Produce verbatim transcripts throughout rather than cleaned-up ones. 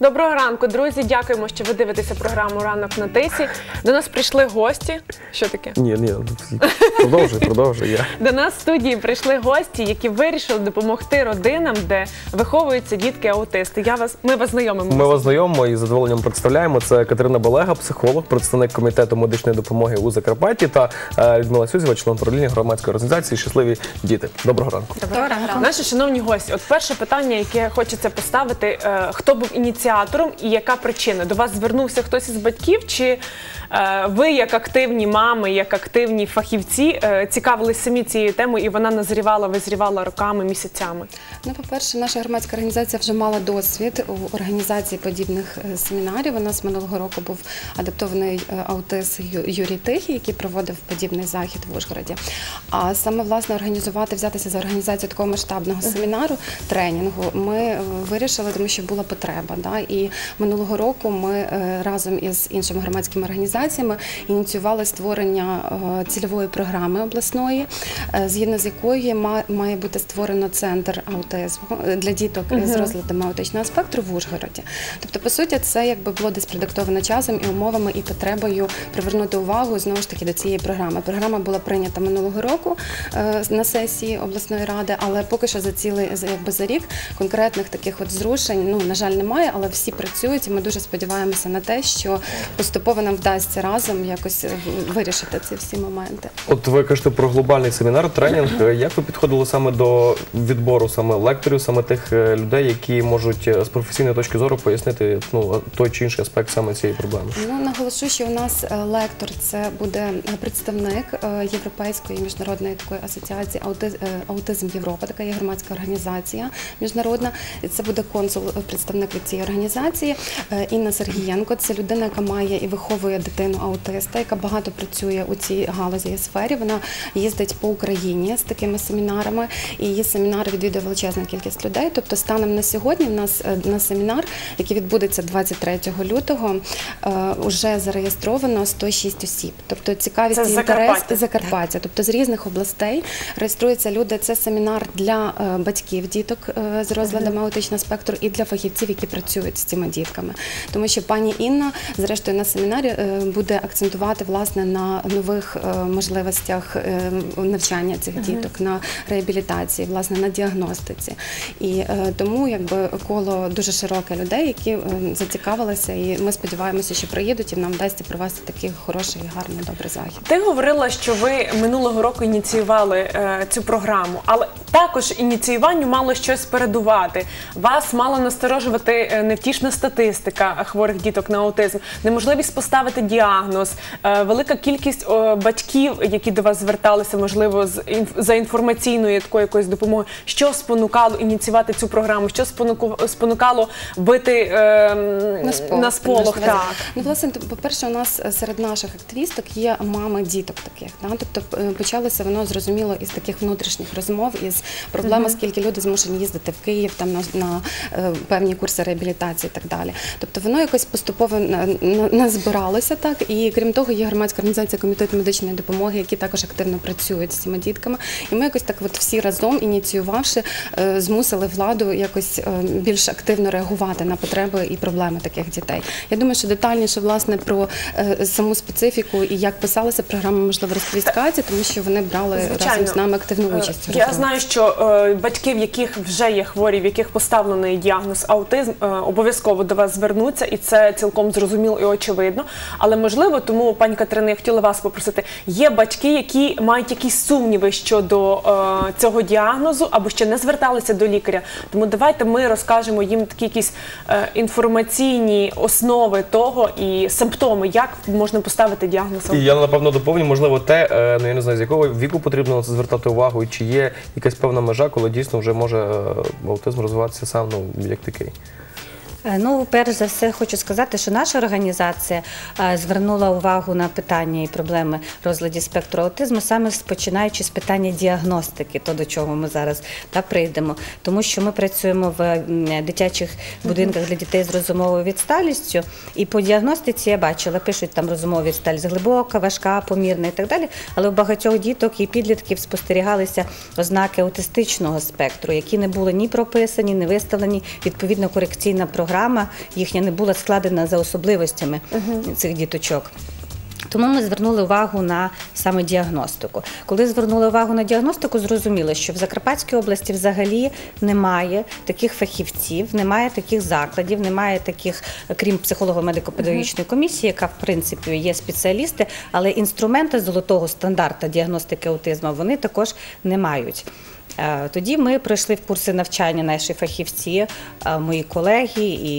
Доброго ранку, друзі. Дякуємо, що ви дивитеся програму «Ранок на Тисі». До нас прийшли гості. Що таке? Ні, ні, продовжуй, продовжуй я. До нас в студії прийшли гості, які вирішили допомогти родинам, де виховуються дітки-аутисти. Ми вас знайомимо. Ми вас знайомимо і з задоволенням представляємо. Це Катерина Балега, психолог, представник Комітету медичної допомоги у Закарпатті, та Людмила Сюзєва, член правління громадської організації «Щасливі діти». Доброго ранку. Доброго ранку. Наші шановні гості, от перше питання, яке хочеться поставити, хто був ініціатором? І яка причина? До вас звернувся хтось із батьків? Чи ви, як активні мами, як активні фахівці, цікавились самі цією темою і вона назрівала, визрівала роками, місяцями? Ну, по-перше, наша громадська організація вже мала досвід у організації подібних семінарів. У нас минулого року був адаптований аутист Юрій Тихий, який проводив подібний захід в Ужгороді. А саме, власне, організувати, взятися за організацію такого масштабного семінару, тренінгу, ми вирішили, тому що була потреба. І минулого року ми разом із іншими громадськими організаціями ініціювали створення цільової програми обласної, згідно з якої має бути створено центр аутизму для діток з розладами аутичного спектру в Ужгороді. Тобто, по суті, це якби було десь продиктовано часом і умовами, і потребою привернути увагу, знову ж таки, до цієї програми. Програма була прийнята минулого року на сесії обласної ради, але поки що за цілий, якби за рік, конкретних таких от зрушень, ну, на жаль, немає, але всі працюють, і ми дуже сподіваємося на те, що поступово нам вдасться разом якось вирішити ці всі моменти. От ви кажете про глобальний семінар, тренінг. Як ви підходили саме до відбору, саме лекторів, саме тих людей, які можуть з професійної точки зору пояснити той чи інший аспект саме цієї проблеми? Ну, наголошу, що у нас лектор – це буде представник Європейської міжнародної такої асоціації «Аутизм Європа», така є громадська організація міжнародна. Це буде консул, представник від цієї організації Інна Сергієнко. Це людина, яка має і виховує дитину-аутиста, яка багато працює у цій галузі і сфері. Вона їздить по Україні з такими семінарами, і її семінари відвідує величезна кількість людей. Тобто станом на сьогодні в нас на семінар, який відбудеться двадцять третього лютого, вже зареєстровано сто шість осіб. Тобто цікавість і інтерес Закарпаття. Тобто з різних областей реєструються люди. Це семінар для батьків діток з розладами аутичного спектру і для фахівців, які працюють з цими дітками. Тому що пані Інна, зрештою, на семінарі буде акцентувати, власне, на нових можливостях навчання цих діток, на реабілітації, власне, на діагностиці. І тому, якби, коло дуже широке людей, які зацікавилися, і ми сподіваємося, що приїдуть, і нам вдасться провести такий хороший, гарний, добрий захід. Ти говорила, що ви минулого року ініціювали цю програму, але також ініціюванню мало щось передувати. Вас мало насторожувати невтішна статистика хворих діток на аутизм, неможливість поставити діагноз, велика кількість батьків, які до вас зверталися, можливо, за інформаційною якоюсь допомогою. Що спонукало ініціювати цю програму? Що спонукало бити на сполох? Ну, власне, по-перше, у нас серед наших активісток є мами діток таких. Тобто, почалося воно, зрозуміло, із таких внутрішніх розмов, із проблеми, скільки люди змушені їздити в Київ на певні курси реабілітації, і так далі. Тобто воно якось поступово назбиралося так, і крім того є громадська організація Комітет медичної допомоги, які також активно працюють з цими дітками, і ми якось так от всі разом, ініціювавши, змусили владу якось більш активно реагувати на потреби і проблеми таких дітей. Я думаю, що детальніше, власне, про саму специфіку і як писалася програма, можливо, розповість Каті, тому що вони брали разом з нами активну участь. Я знаю, що батьків, яких вже є хворі, в яких поставлений діагноз аутизм, обов'язково до вас звернуться, і це цілком зрозуміло і очевидно. Але, можливо, тому, пані Катерина, я хотіла вас попросити, є батьки, які мають якісь сумніви щодо цього діагнозу або ще не зверталися до лікаря. Тому давайте ми розкажемо їм такі якісь інформаційні основи того і симптоми, як можна поставити діагноз. І я, напевно, доповню, можливо, те, я не знаю, з якого віку потрібно звертати увагу, і чи є якась певна межа, коли дійсно вже може аутизм розвиватися сам, ну, як такий. Ну, перш за все, хочу сказати, що наша організація звернула увагу на питання і проблеми розладів спектру аутизму, саме починаючи з питання діагностики, то, до чого ми зараз прийдемо. Тому що ми працюємо в дитячих будинках для дітей з розумовою відсталістю, і по діагностиці, я бачила, пишуть там розумова відсталість глибока, важка, помірна і так далі, але у багатьох діток і підлітків спостерігалися ознаки аутистичного спектру, які не були ні прописані, ні виставлені, відповідно, корекційна програма програма їхня не була складена за особливостями uh-huh. цих діточок. Тому ми звернули увагу на саме діагностику. Коли звернули увагу на діагностику, зрозуміли, що в Закарпатській області взагалі немає таких фахівців, немає таких закладів, немає таких, крім психолого-медико-педагогічної комісії, яка, в принципі, є спеціалісти, але інструменти золотого стандарту діагностики аутизму вони також не мають. Тоді ми пройшли в курси навчання наші фахівці, мої колеги і,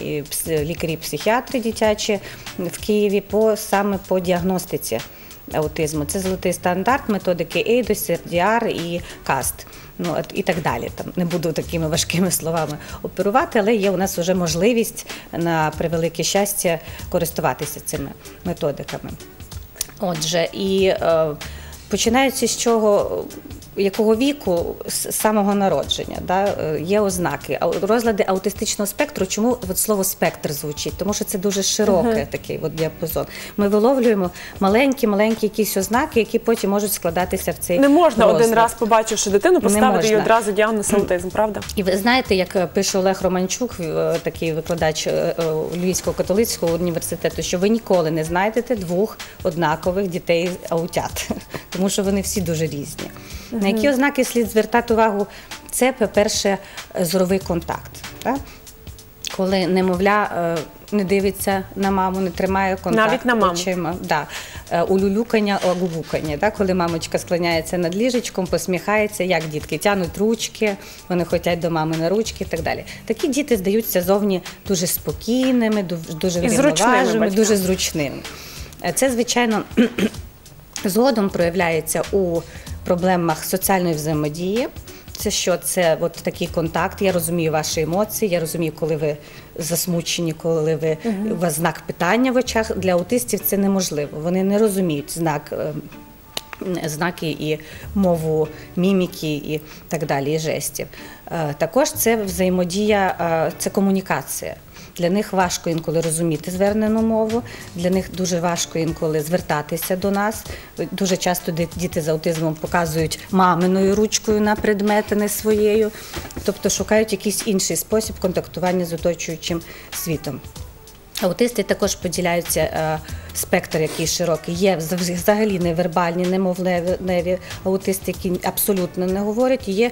і лікарі-психіатри дитячі в Києві по, саме по діагностиці аутизму. Це золотий стандарт, методики ей дос, ер ді ар і каст. Ну, і так далі. Там не буду такими важкими словами оперувати, але є у нас вже можливість на превелике щастя користуватися цими методиками. Отже, і починаючи з чого... якого віку, з самого народження, да, є ознаки. Розлади аутистичного спектру, чому от слово «спектр» звучить? Тому що це дуже широкий uh-huh. такий от діапазон. Ми виловлюємо маленькі-маленькі якісь ознаки, які потім можуть складатися в цей розлад. Не можна розлад. Один раз, побачивши дитину, поставити їй одразу діагноз аутизм, правда? І ви знаєте, як пише Олег Романчук, такий викладач Львівського католицького університету, що ви ніколи не знайдете двох однакових дітей аутят, тому що вони всі дуже різні. Uh-huh. На які ознаки слід звертати увагу? Це, по-перше, зоровий контакт. Так? Коли немовля не дивиться на маму, не тримає контакт. Навіть на маму. Очима. Да. Улюлюкання, огулюкання. Да? Коли мамочка склоняється над ліжечком, посміхається, як дітки тянуть ручки, вони хочуть до мами на ручки і так далі. Такі діти здаються зовні дуже спокійними, дуже врівноваженими, дуже зручними. Це, звичайно, згодом проявляється у проблемах соціальної взаємодії. Це що? Це от такий контакт. Я розумію ваші емоції, я розумію, коли ви засмучені, коли ви, угу. у вас знак питання в очах. Для аутистів це неможливо. Вони не розуміють знак, знаки і мову міміки і так далі, і жестів. Також це взаємодія, це комунікація. Для них важко інколи розуміти звернену мову, для них дуже важко інколи звертатися до нас. Дуже часто діти з аутизмом показують маминою ручкою на предмети, не своєю. Тобто шукають якийсь інший спосіб контактування з оточуючим світом. Аутисти також поділяються, спектр який широкий. Є взагалі невербальні, немовленеві аутисти, які абсолютно не говорять. Є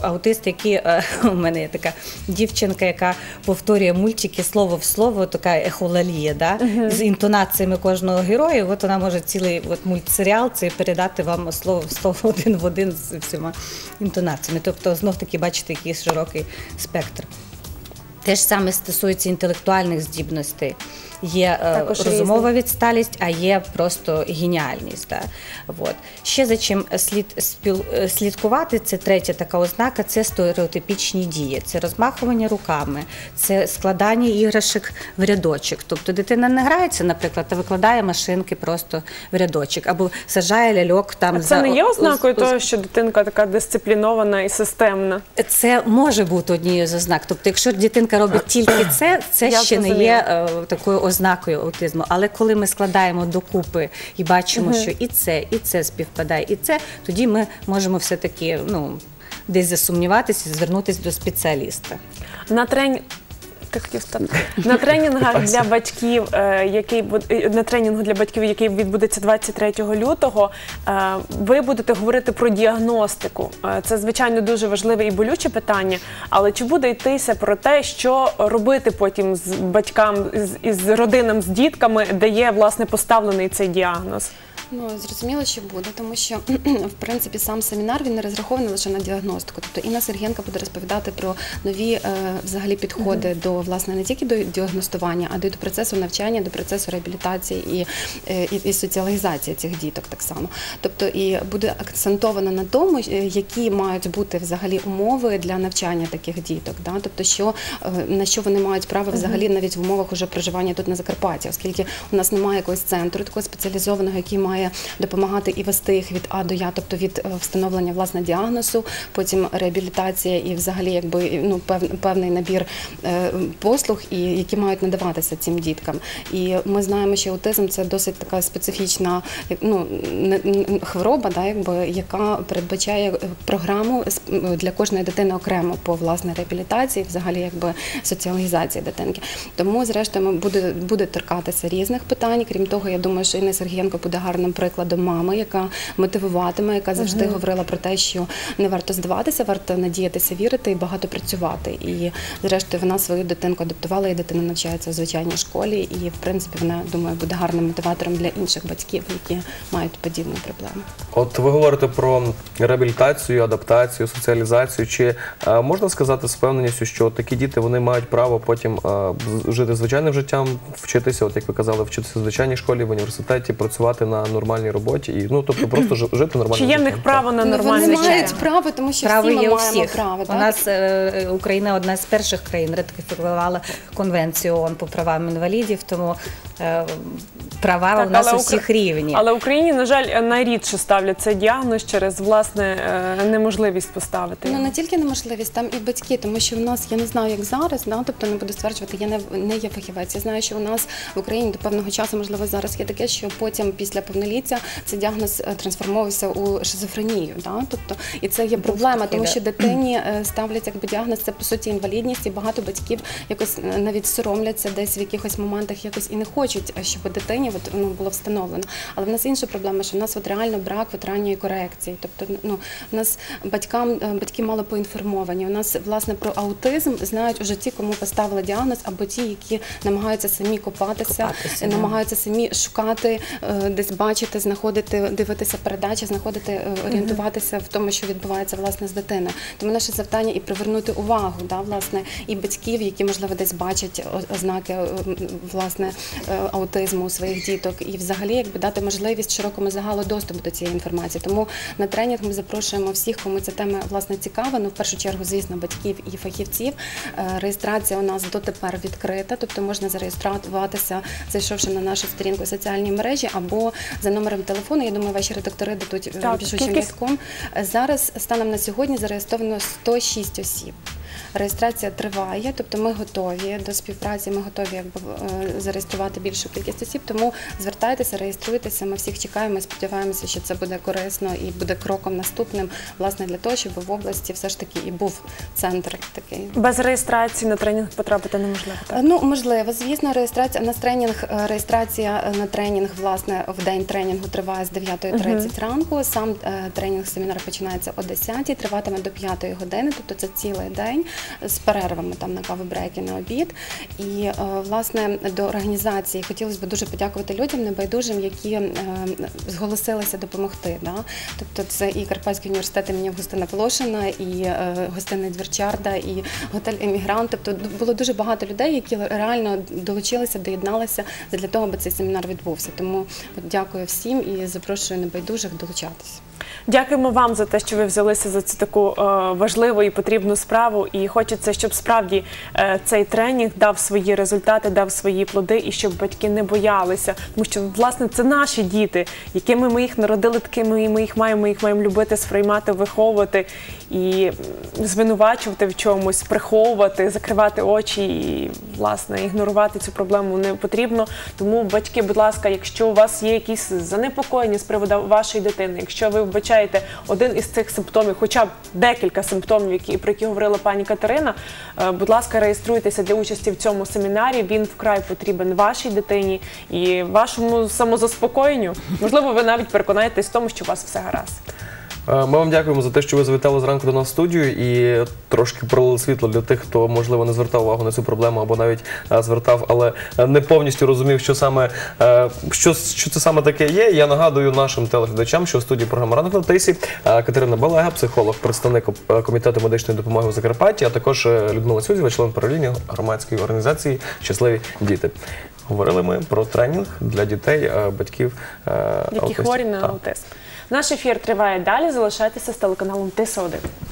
аутисти, які... У мене є така дівчинка, яка повторює мультики слово в слово, така ехолалія, да? uh-huh. з інтонаціями кожного героя. От вона може цілий от мультсеріал цей передати вам слово в слово, один в один з всіма інтонаціями. Тобто знов-таки бачите, який широкий спектр. Те ж саме стосується інтелектуальних здібностей. Є також розумова різні. Відсталість, а є просто геніальність. Да? От. Ще за чим слід спіл... слідкувати, це третя така ознака, це стереотипічні дії. Це розмахування руками, це складання іграшок в рядочок. Тобто дитина не грається, наприклад, а викладає машинки просто в рядочок, або сажає ляльок там. А це за... не є ознакою у... того, що дитинка така дисциплінована і системна? Це може бути однією з ознак. Тобто якщо дитинка робить тільки це, це Я ще розумію. Не є е, такою ознакою аутизму, але коли ми складаємо докупи і бачимо, uh-huh. що і це, і це співпадає, і це, тоді ми можемо все-таки ну, десь засумніватися і звернутися до спеціаліста. На трен... на тренінгах для батьків, який на тренінгу для батьків, який відбудеться двадцять третього лютого, ви будете говорити про діагностику. Це, звичайно, дуже важливе і болюче питання, але чи буде йтися про те, що робити потім з батькам, з родинам, з дітками, де є, власне, поставлений цей діагноз? Ну, зрозуміло, що буде, тому що, в принципі, сам семінар, він не розрахований лише на діагностику. Тобто Інна Сергієнко буде розповідати про нові е, взагалі підходи uh-huh. до, власне, не тільки до діагностування, а й до процесу навчання, до процесу реабілітації і, і, і соціалізації цих діток так само. Тобто і буде акцентовано на тому, які мають бути взагалі умови для навчання таких діток, да? Тобто що, на що вони мають право взагалі навіть в умовах уже проживання тут на Закарпатті, оскільки у нас немає якогось центру, такого спеціалізованого, який має має допомагати і вести їх від А до Я, тобто від встановлення власне діагнозу, потім реабілітація і взагалі якби, ну, певний набір послуг, і які мають надаватися цим діткам. І ми знаємо, що аутизм – це досить така специфічна, ну, хвороба, да, якби, яка передбачає програму для кожної дитини окремо по власній реабілітації, взагалі якби соціалізації дитинки. Тому, зрештою, буде, буде торкатися різних питань. Крім того, я думаю, що Інна Сергієнко буде гарним прикладом мами, яка мотивуватиме, яка завжди угу. говорила про те, що не варто здаватися, варто надіятися, вірити і багато працювати. І, зрештою, вона свою дитинку адаптувала, і дитина навчається в звичайній школі. І, в принципі, вона, думаю, буде гарним мотиватором для інших батьків, які мають подібні проблеми. От ви говорите про реабілітацію, адаптацію, соціалізацію. Чи можна сказати з впевненістю, що такі діти, вони мають право потім жити звичайним життям, вчитися, от як ви казали, вчитися в звичайній школі, в університеті, працювати на нормальній роботі, і, ну, тобто просто жити нормальним життям? Чи є в них право на нормальне життя? Вони мають право, тому що всі ми маємо право. У нас Україна одна з перших країн ратифікувала конвенцію ООН по правам інвалідів, тому права у нас усіх рівні. Але в Україні, на жаль, найрідше ставлять цей діагноз через, власне, неможливість поставити. Ну, не тільки неможливість, там і батьки, тому що в нас, я не знаю, як зараз, да, тобто не буду стверджувати, я не, не є фахівець. Я знаю, що у нас в Україні до певного часу, можливо, зараз є таке, що потім після повноліття цей діагноз трансформувався у шизофренію, да, тобто, і це є проблема, тому що дитині ставлять якби діагноз, це, по суті, інвалідність, і багато батьків якось навіть соромляться десь в якихось моментах, якось і не хочуть, щоб дитині от, ну, було встановлено. Але в нас інша проблема, що в нас от реально брак от ранньої корекції, тобто, ну, у нас батькам, батьки мало поінформовані, у нас, власне, про аутизм знають уже ті, кому поставили діагноз, або ті, які намагаються самі копатися, копатися намагаються да. самі шукати, десь бачити, знаходити, дивитися передачі, знаходити, орієнтуватися в тому, що відбувається, власне, з дитиною. Тому наше завдання і привернути увагу, да, власне, і батьків, які, можливо, десь бачать ознаки, власне, аутизму у своїх діток, і взагалі, якби, дати можливість широкому загалу доступу до цієї інформації. Тому на тренінг ми запрошуємо всіх, кому ця тема, власне, цікава, ну, в першу чергу, звісно, батьків і фахівців. Реєстрація у нас дотепер відкрита, тобто можна зареєструватися, зайшовши на нашу сторінку в соціальній мережі, або за номером телефону, я думаю, ваші редактори дадуть пишучим листком. Зараз, станом на сьогодні, зареєстровано сто шість осіб. Реєстрація триває, тобто ми готові до співпраці, ми готові, якби, зареєструвати більшу кількість осіб, тому звертайтеся, реєструйтеся, ми всіх чекаємо, сподіваємося, що це буде корисно і буде кроком наступним, власне, для того, щоб в області все ж таки і був центр такий. Без реєстрації на тренінг потрапити неможливо, так? Ну, можливо, звісно, реєстрація на тренінг, реєстрація на тренінг, власне, в день тренінгу триває з дев'ятої тридцять угу. ранку, сам тренінг-семінар починається о десятій, триватиме до п'ятої години, тобто це цілий день, з перервами там на каву-брейки, на обід. І, власне, до організації хотілося б дуже подякувати людям небайдужим, які зголосилися допомогти. Да? Тобто це і Карпатський університет ім. Августина Полошина, і гостиний Двірчарда, і готель «Емігрант». Тобто було дуже багато людей, які реально долучилися, доєдналися для того, аби цей семінар відбувся. Тому от, дякую всім і запрошую небайдужих долучатися. Дякуємо вам за те, що ви взялися за цю таку важливу і потрібну справу. І хочеться, щоб справді цей тренінг дав свої результати, дав свої плоди, і щоб батьки не боялися. Тому що, власне, це наші діти, якими ми їх народили, такими і ми їх маємо, ми їх маємо любити, сприймати, виховувати і звинувачувати в чомусь, приховувати, закривати очі і, власне, ігнорувати цю проблему не потрібно. Тому, батьки, будь ласка, якщо у вас є якісь занепокоєння з приводу вашої дитини, якщо ви вбачаєте один із цих симптомів, хоча б декілька симптомів, які, про які говорила пані Катерина, будь ласка, реєструйтеся для участі в цьому семінарі. Він вкрай потрібен вашій дитині і вашому самозаспокоєнню. Можливо, ви навіть переконаєтесь в тому, що у вас все гаразд. Ми вам дякуємо за те, що ви завітали зранку до нас в студію і трошки пролили світло для тих, хто, можливо, не звертав увагу на цю проблему або навіть звертав, але не повністю розумів, що саме, що, що це саме таке є. Я нагадую нашим телеглядачам, що в студії програми «Ранок на Тисі» Катерина Балега, психолог, представник Комітету медичної допомоги у Закарпатті, а також Людмила Сюзєва, член правління громадської організації «Щасливі діти». Говорили ми про тренінг для дітей, батьків, які хворі на аутизм. Наш ефір триває далі, залишайтеся з телеканалом Тиса один.